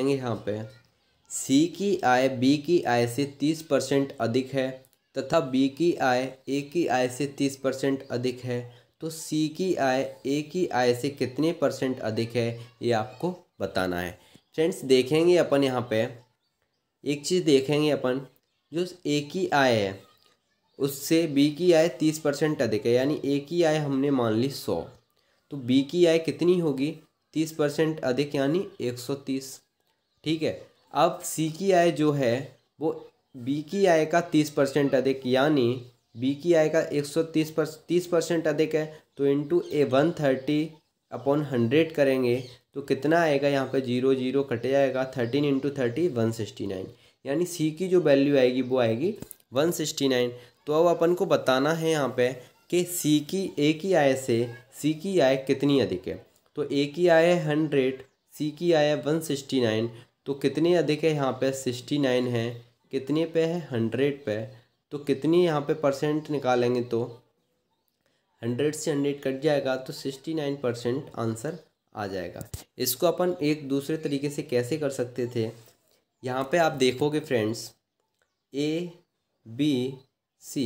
यहाँ पे C की आय B की आय से 30% अधिक है तथा B की आय A की आय से 30% अधिक है, तो C की आय A की आय से कितने परसेंट अधिक है ये आपको बताना है। फ्रेंड्स देखेंगे अपन यहाँ पे एक चीज़ देखेंगे अपन, जो A की आय है उससे B की आय 30% अधिक है, यानी A की आय हमने मान ली 100, तो B की आय कितनी होगी 30% अधिक यानी 130। ठीक है, अब C की आय जो है वो B की आय का 30% अधिक यानी B की आय का 130% अधिक है, तो इंटू 130/100 करेंगे तो कितना आएगा, यहाँ पे 0 0 कटे जाएगा, 13 × 30 169, यानी C की जो वैल्यू आएगी वो आएगी 169। तो अब अपन को बताना है यहाँ पे कि C की A की आय से C की आय कितनी अधिक है, तो A की आय है 100, C की आय है 169, तो कितने अधिक है यहाँ पे 69 है, कितने पे है 100 पे, तो कितनी यहाँ पे परसेंट निकालेंगे तो 100 से 100 कट जाएगा तो 69% आंसर आ जाएगा। इसको अपन एक दूसरे तरीके से कैसे कर सकते थे, यहाँ पे आप देखोगे फ्रेंड्स A B C,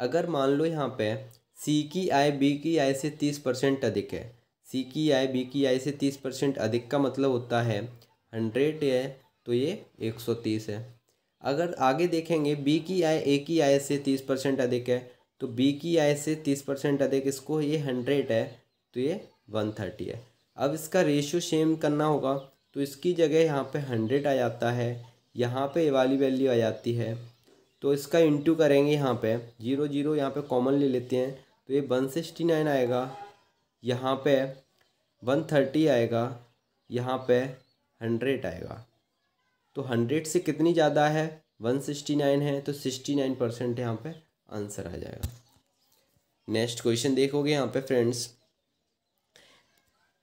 अगर मान लो यहाँ पे C की आय B की आय से 30% अधिक है, C की आय B की आय से 30% अधिक का मतलब होता है 100 है तो ये 130 है। अगर आगे देखेंगे B की आय A की आय से 30% अधिक है, तो B की आय से 30% अधिक, इसको ये 100 है तो ये 130 है। अब इसका रेशियो सेम करना होगा, तो इसकी जगह यहाँ पे 100 आ जाता है, यहाँ पे ये वाली वैल्यू आ जाती है, तो इसका इंटू करेंगे यहाँ पे 0 0 यहाँ पे कॉमन ले लेते हैं तो ये 169 आएगा, यहाँ पे 130 आएगा, यहाँ पे 100 आएगा, तो 100 से कितनी ज़्यादा है 169 है, तो 69% यहाँ पे आंसर आ जाएगा। नेक्स्ट क्वेश्चन देखोगे यहाँ पे फ्रेंड्स,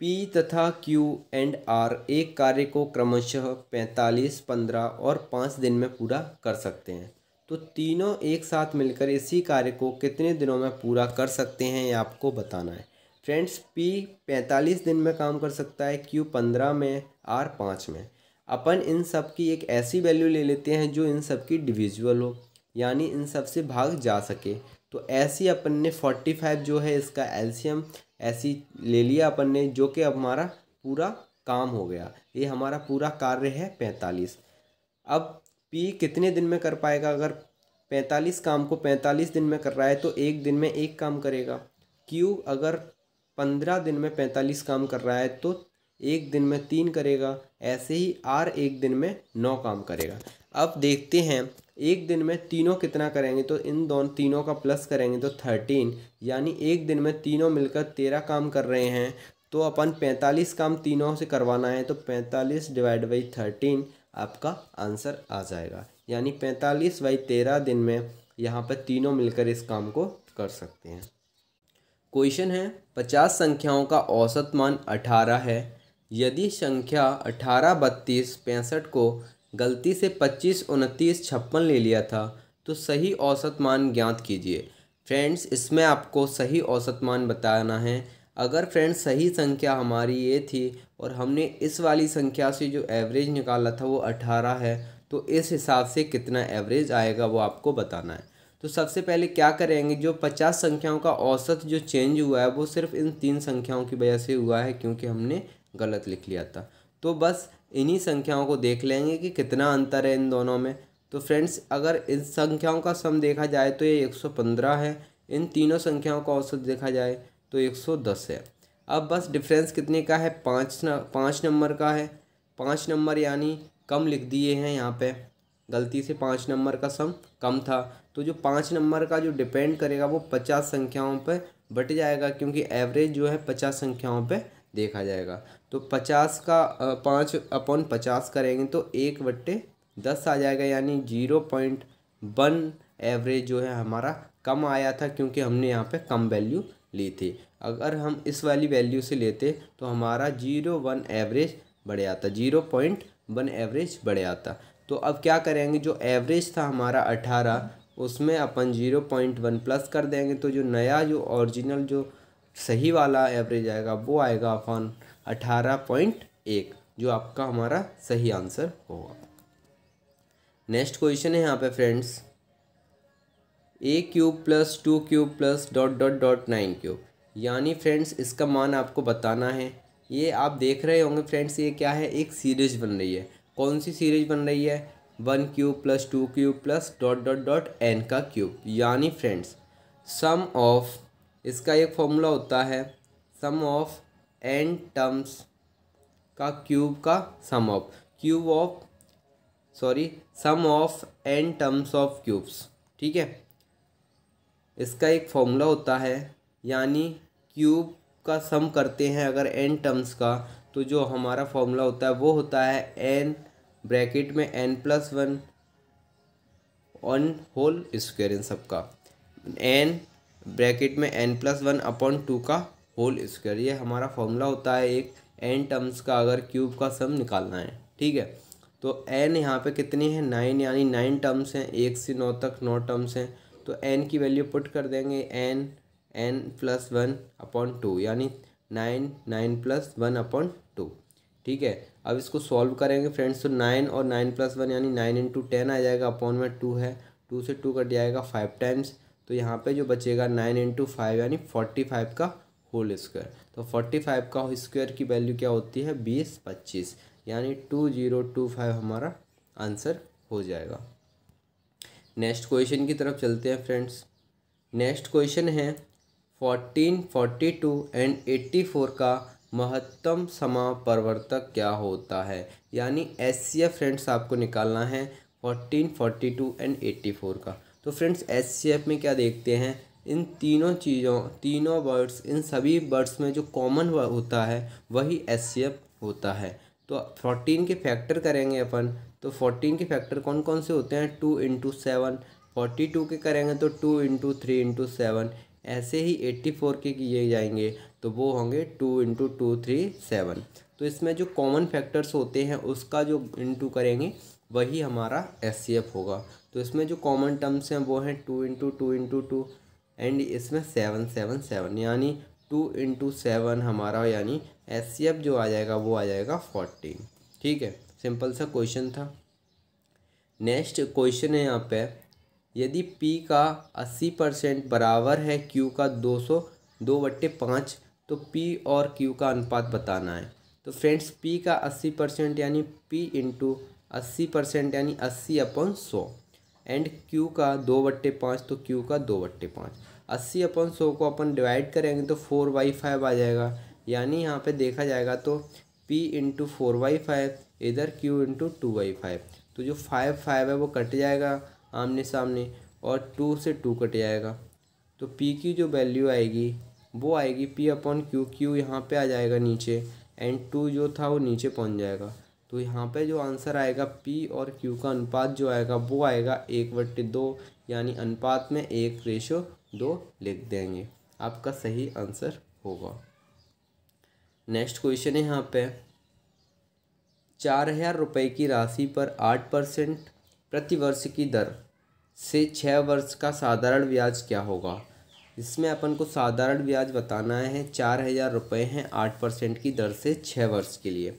P तथा Q एंड R एक कार्य को क्रमशः 45, 15 और 5 दिन में पूरा कर सकते हैं, तो तीनों एक साथ मिलकर इसी कार्य को कितने दिनों में पूरा कर सकते हैं ये आपको बताना है। फ्रेंड्स P 45 दिन में काम कर सकता है, Q 15 में, R 5 में। अपन इन सब की एक ऐसी वैल्यू ले लेते हैं जो इन सब की डिविजुअल हो, यानी इन सब से भाग जा सके, तो ऐसी अपन ने 45 जो है इसका एलसीएम ऐसी ले लिया अपन ने, जो कि अब हमारा पूरा काम हो गया, ये हमारा पूरा कार्य है 45। अब P कितने दिन में कर पाएगा, अगर 45 काम को 45 दिन में कर रहा है तो एक दिन में एक काम करेगा। Q अगर 15 दिन में 45 काम कर रहा है तो एक दिन में 3 करेगा, ऐसे ही R एक दिन में 9 काम करेगा। अब देखते हैं एक दिन में तीनों कितना करेंगे, तो इन दोनों तीनों का प्लस करेंगे तो 13, यानी एक दिन में तीनों मिलकर 13 काम कर रहे हैं, तो अपन 45 काम तीनों से करवाना है, तो 45/13 आपका आंसर आ जाएगा, यानी 45/13 दिन में यहाँ पर तीनों मिलकर इस काम को कर सकते हैं। क्वेश्चन है 50 संख्याओं का औसत मान 18 है, यदि संख्या 18, 32, 65 को गलती से 25, 29, 56 ले लिया था तो सही औसत मान ज्ञात कीजिए। फ्रेंड्स इसमें आपको सही औसत मान बताना है। अगर फ्रेंड्स सही संख्या हमारी ये थी और हमने इस वाली संख्या से जो एवरेज निकाला था वो 18 है, तो इस हिसाब से कितना एवरेज आएगा वो आपको बताना है। तो सबसे पहले क्या करेंगे, जो 50 संख्याओं का औसत जो चेंज हुआ है वो सिर्फ इन 3 संख्याओं की वजह से हुआ है, क्योंकि हमने गलत लिख लिया था, तो बस इन्हीं संख्याओं को देख लेंगे कि कितना अंतर है इन दोनों में। तो फ्रेंड्स अगर इन संख्याओं का सम देखा जाए तो ये 115 है, इन तीनों संख्याओं का औसत देखा जाए तो 110 है। अब बस डिफ्रेंस कितने का है, 5 नंबर का है, 5 नंबर यानी कम लिख दिए हैं, यहाँ पर गलती से 5 नंबर का सम कम था, तो जो 5 नंबर का जो डिपेंड करेगा वो 50 संख्याओं पर बट जाएगा, क्योंकि एवरेज जो है 50 संख्याओं पे देखा जाएगा, तो 50 का 5/50 करेंगे तो 1/10 आ जाएगा, यानी 0.1 एवरेज जो है हमारा कम आया था, क्योंकि हमने यहाँ पे कम वैल्यू ली थी। अगर हम इस वाली वैल्यू से लेते तो हमारा 0.1 एवरेज बढ़ जाता, 0.1 एवरेज बढ़ जाता। तो अब क्या करेंगे, जो एवरेज था हमारा 18 उसमें अपन 0.1 प्लस कर देंगे, तो जो नया जो ओरिजिनल जो सही वाला एवरेज आएगा वो आएगा अपन 18.1, जो आपका हमारा सही आंसर होगा। नेक्स्ट क्वेश्चन है यहाँ पे फ्रेंड्स, ए cube plus two cube plus dot dot dot 9 cube, यानी फ्रेंड्स इसका मान आपको बताना है। ये आप देख रहे होंगे फ्रेंड्स, ये क्या है, एक सीरीज बन रही है। कौन सी सीरीज बन रही है, 1 cube plus 2 cube plus dot dot dot n का क्यूब। यानी फ्रेंड्स सम ऑफ, इसका एक फॉर्मूला होता है सम ऑफ n टर्म्स का क्यूब का sum of cube of sorry sum of n terms of cubes, ठीक है। इसका एक फॉर्मूला होता है, यानी क्यूब का सम करते हैं अगर n टर्म्स का, तो जो हमारा फॉर्मूला होता है वो होता है n ब्रैकेट में n+1 ऑन होल स्क्वायर, इन सब का n ब्रैकेट में n+1 अपॉन 2 का होल स्क्वायर। ये हमारा फॉर्मूला होता है एक n टर्म्स का अगर क्यूब का सम निकालना है, ठीक है। तो n यहाँ पे कितनी है, 9, यानी 9 टर्म्स हैं, 1 से 9 तक 9 टर्म्स हैं। तो n की वैल्यू पुट कर देंगे n+1 अपॉन 2, यानी 9 9+1 अपॉन 2, ठीक है। अब इसको सॉल्व करेंगे फ्रेंड्स, तो 9 और 9+1 यानी 9 × 10 आ जाएगा, अपॉन में 2 है, 2 से 2 कट जाएगा 5 टाइम्स। तो यहाँ पे जो बचेगा 9 × 5 यानी 45 का होल स्क्वायर। तो 45 का स्क्वायर की वैल्यू क्या होती है, 20, 25, यानी 2025 हमारा आंसर हो जाएगा। नेक्स्ट क्वेश्चन की तरफ चलते हैं फ्रेंड्स। नेक्स्ट क्वेश्चन है 14, 42 एंड 84 का महत्तम समापवर्तक क्या होता है, यानी HCF फ्रेंड्स आपको निकालना है 14, 42 एंड 84 का। तो फ्रेंड्स HCF में क्या देखते हैं, इन तीनों चीज़ों, तीनों वर्ड्स, इन सभी वर्ड्स में जो कॉमन होता है वही HCF होता है। तो 14 के फैक्टर करेंगे अपन, तो 14 के फैक्टर कौन कौन से होते हैं, 2 × 7, 42 के करेंगे तो 2 × 3 × 7, ऐसे ही 84 के किए जाएंगे तो वो होंगे 2 × 2, 3, 7। तो इसमें जो कॉमन फैक्टर्स होते हैं उसका जो इंटू करेंगे वही हमारा HCF होगा। तो इसमें जो कॉमन टर्म्स हैं वो हैं 2 × 2 × 2 एंड इसमें 7, 7, 7, यानी 2 × 7 हमारा, यानी HCF जो आ जाएगा वो आ जाएगा 14, ठीक है। सिंपल सा क्वेश्चन था। नेक्स्ट क्वेश्चन है यहाँ पे, यदि P का 80% बराबर है Q का 202/5, तो P और Q का अनुपात बताना है। तो फ्रेंड्स P का 80% यानी P × 80% यानी 80/100 एंड Q का 2/5, तो Q का 2/5। 80/100 को अपन डिवाइड करेंगे तो 4/5 आ जाएगा, यानी यहाँ पे देखा जाएगा तो P × 4/5, इधर Q × 2/5। तो जो 5 5 है वो कट जाएगा आमने सामने और 2 से 2 कट जाएगा। तो P की जो वैल्यू आएगी वो आएगी P/Q, Q यहाँ पे आ जाएगा नीचे एंड 2 जो था वो नीचे पहुँच जाएगा। तो यहाँ पे जो आंसर आएगा P और Q का अनुपात जो आएगा वो आएगा 1/2, यानी अनुपात में 1:2 लिख देंगे, आपका सही आंसर होगा। नेक्स्ट क्वेश्चन है यहाँ पे, 4000 रुपये की राशि पर 8% प्रतिवर्ष की दर से 6 वर्ष का साधारण ब्याज क्या होगा। इसमें अपन को साधारण ब्याज बताना है। 4000 रुपये हैं, 8% की दर से 6 वर्ष के लिए,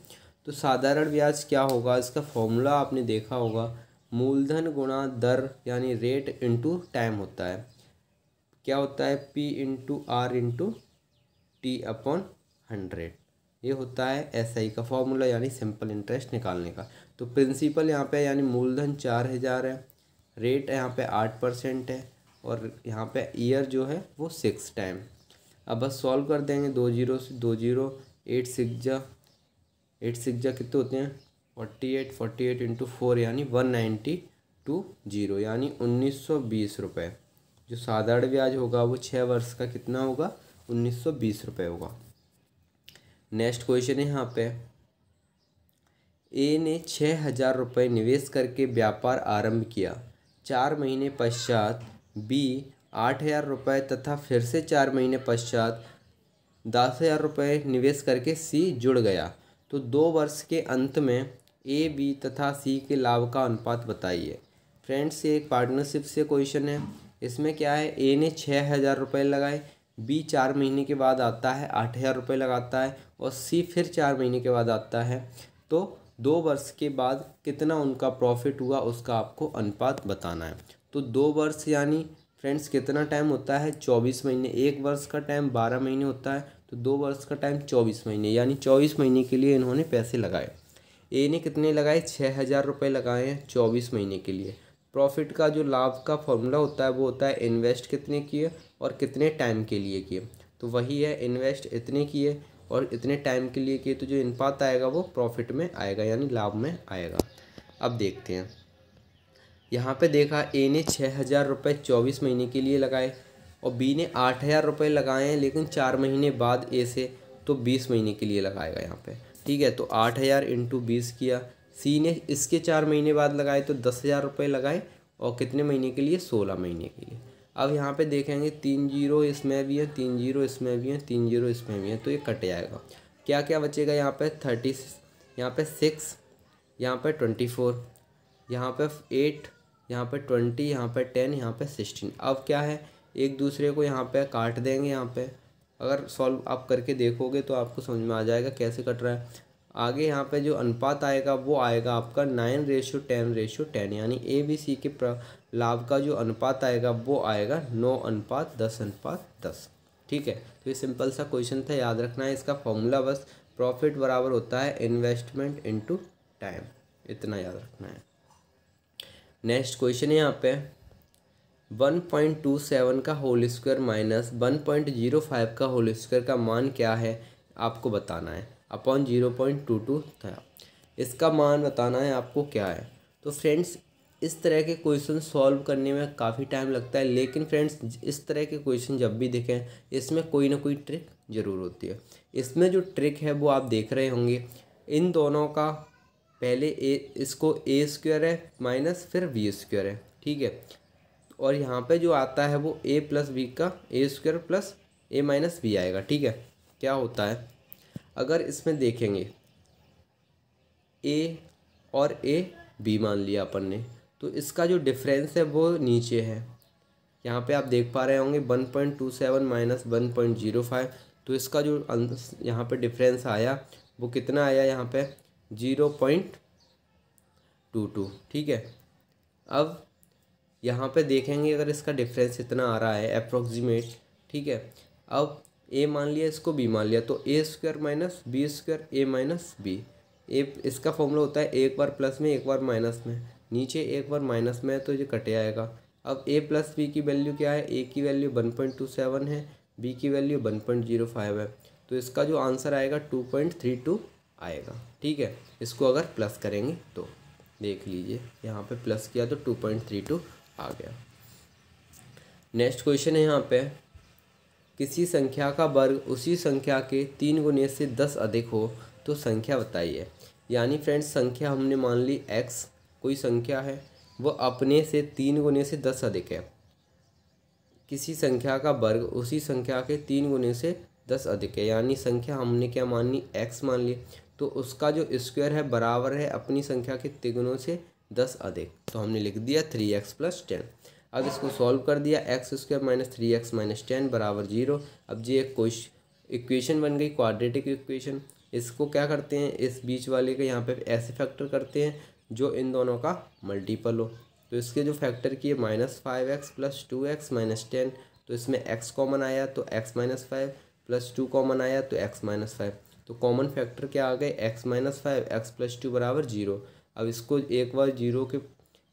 तो साधारण ब्याज क्या होगा। इसका फॉर्मूला आपने देखा होगा, मूलधन गुणा दर यानी रेट इंटू टाइम होता है। क्या होता है, P × R × T/100। ये होता है SI का फॉर्मूला, यानी सिंपल इंटरेस्ट निकालने का। तो प्रिंसिपल यहाँ पे यानी मूलधन 4000 है, रेट यहाँ पे 8% है और यहाँ पे ईयर जो है वो 6 टाइम। अब बस सॉल्व कर देंगे, 20 से 20, 8 6 जा कितने होते हैं, 48, 48 × 4 यानी 192, यानी 1920 रुपये। जो साधारण ब्याज होगा वो 6 वर्ष का कितना होगा, 1920 रुपये होगा। नेक्स्ट क्वेश्चन है यहाँ पे, ए ने 6000 रुपये निवेश करके व्यापार आरंभ किया। 4 महीने पश्चात बी 8000 रुपये तथा फिर से 4 महीने पश्चात 10000 रुपये निवेश करके सी जुड़ गया। तो 2 वर्ष के अंत में ए, बी तथा सी के लाभ का अनुपात बताइए। फ्रेंड्स ये एक पार्टनरशिप से क्वेश्चन है। इसमें क्या है, ए ने 6000 रुपये लगाए, बी 4 महीने के बाद आता है 8000 रुपये लगाता है और सी फिर 4 महीने के बाद आता है तो 2 वर्ष के बाद कितना उनका प्रॉफिट हुआ उसका आपको अनुपात बताना है। तो 2 वर्ष यानी फ्रेंड्स कितना टाइम होता है, 24 महीने। 1 वर्ष का टाइम 12 महीने होता है, तो 2 वर्ष का टाइम 24 महीने, यानी 24 महीने के लिए इन्होंने पैसे लगाए। ए ने कितने लगाए, 6000 रुपये लगाए हैं 24 महीने के लिए। प्रॉफिट का जो लाभ का फॉर्मूला होता है वो होता है इन्वेस्ट कितने किए और कितने टाइम के लिए किए, तो वही है इन्वेस्ट इतने किए और इतने टाइम के लिए किए, तो जो अनुपात आएगा वो प्रॉफिट में आएगा यानी लाभ में आएगा। अब देखते हैं, यहाँ पे देखा ए ने 6000 रुपये 24 महीने के लिए लगाए और बी ने 8000 रुपये लगाए हैं, लेकिन 4 महीने बाद ए से, तो 20 महीने के लिए लगाएगा यहाँ पे, ठीक है। तो 8000 × 20 किया। सी ने इसके 4 महीने बाद लगाए तो 10000 रुपये लगाए और कितने महीने के लिए, 16 महीने के लिए। अब यहाँ पे देखेंगे 30 इसमें भी है, 30 इसमें भी है, 30 इसमें भी है, तो ये कट जाएगा। क्या क्या बचेगा यहाँ पे, 30, यहाँ पे 6, यहाँ पे 24, यहाँ पे 8, यहाँ पे 20, यहाँ पे 10, यहाँ पे 16। अब क्या है, एक दूसरे को यहाँ पे काट देंगे। यहाँ पे अगर सॉल्व आप करके देखोगे तो आपको समझ में आ जाएगा कैसे कट रहा है। आगे यहाँ पे जो अनुपात आएगा वो आएगा आपका 9:10:10, यानी ए बी सी के लाभ का जो अनुपात आएगा वो आएगा 9:10:10, ठीक है। तो ये सिंपल सा क्वेश्चन था, याद रखना है। इसका फॉर्मूला बस प्रॉफिट बराबर होता है इन्वेस्टमेंट इनटू टाइम, इतना याद रखना है। नेक्स्ट क्वेश्चन है यहाँ पे 1.27 का होल स्क्वायर माइनस 1.05 का होल स्क्वायर का मान क्या है, आपको बताना है अपॉन 0.22 था, इसका मान बताना है आपको क्या है। तो फ्रेंड्स इस तरह के क्वेश्चन सॉल्व करने में काफ़ी टाइम लगता है, लेकिन फ्रेंड्स इस तरह के क्वेश्चन जब भी देखें इसमें कोई ना कोई ट्रिक ज़रूर होती है। इसमें जो ट्रिक है वो आप देख रहे होंगे, इन दोनों का पहले इसको ए स्क्वायर है माइनस फिर बी स्क्वायर है, ठीक है। और यहाँ पे जो आता है वो a + b का A square plus A minus B आएगा, ठीक है। क्या होता है, अगर इसमें देखेंगे a और a b मान लिया अपन ने, तो इसका जो डिफरेंस है वो नीचे है। यहाँ पे आप देख पा रहे होंगे 1.27 माइनस 1.05, तो इसका जो यहाँ पे डिफरेंस आया वो कितना आया यहाँ पे 0.22, ठीक है। अब यहाँ पे देखेंगे अगर इसका डिफरेंस इतना आ रहा है अप्रोक्सीमेट, ठीक है। अब ए मान लिया, इसको बी मान लिया, तो A square minus B square A minus B. ए इसका फॉर्मूला होता है एक बार प्लस में एक बार माइनस में, नीचे एक बार माइनस में है तो ये कटे आएगा। अब a + b की वैल्यू क्या है, a की वैल्यू 1.27 है, b की वैल्यू 1.05 है, तो इसका जो आंसर आएगा 2.32 आएगा, ठीक है। इसको अगर प्लस करेंगे तो देख लीजिए यहाँ पे प्लस किया तो 2.32 आ गया। नेक्स्ट क्वेश्चन है यहाँ पे किसी संख्या का वर्ग उसी संख्या के 3 गुने से 10 अधिक हो तो संख्या बताइए। यानी फ्रेंड्स संख्या हमने मान ली x कोई संख्या है, वो अपने से 3 गुने से 10 अधिक है। किसी संख्या का वर्ग उसी संख्या के 3 गुने से 10 अधिक है, यानी संख्या हमने क्या मान ली, x मान ली, तो उसका जो स्क्वायर है बराबर है अपनी संख्या के 3 गुनों से 10 अधिक, तो हमने लिख दिया 3x + 10। अब इसको सॉल्व कर दिया, x² - 3x - 10 = 0। अब ये इक्वेशन बन गई क्वाड्रेटिक इक्वेशन। इसको क्या करते हैं, इस बीच वाले के यहाँ पे ऐसे फैक्टर करते हैं जो इन दोनों का मल्टीपल हो, तो इसके जो फैक्टर किए -5x + 2x - 10, तो इसमें x कॉमन आया तो x - 5 + 2 कॉमन आया तो x - 5, तो कॉमन फैक्टर क्या आ गए x - 5 x + 2 = 0। अब इसको एक बार 0 के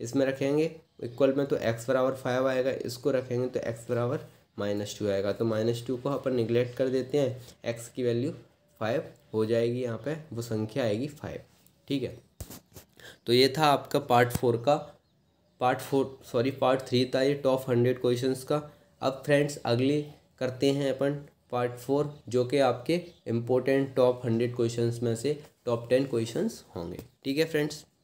इसमें रखेंगे इक्वल में तो x बराबर 5 आएगा, इसको रखेंगे तो x बराबर -2 आएगा, तो -2 को अपन निगलेक्ट कर देते हैं, x की वैल्यू 5 हो जाएगी, यहाँ पे वो संख्या आएगी 5, ठीक है। तो ये था आपका पार्ट 3 था, ये टॉप 100 क्वेश्चंस का। अब फ्रेंड्स अगली करते हैं अपन पार्ट 4 जो कि आपके इम्पोर्टेंट टॉप 100 क्वेश्चंस में से टॉप 10 क्वेश्चंस होंगे, ठीक है फ्रेंड्स।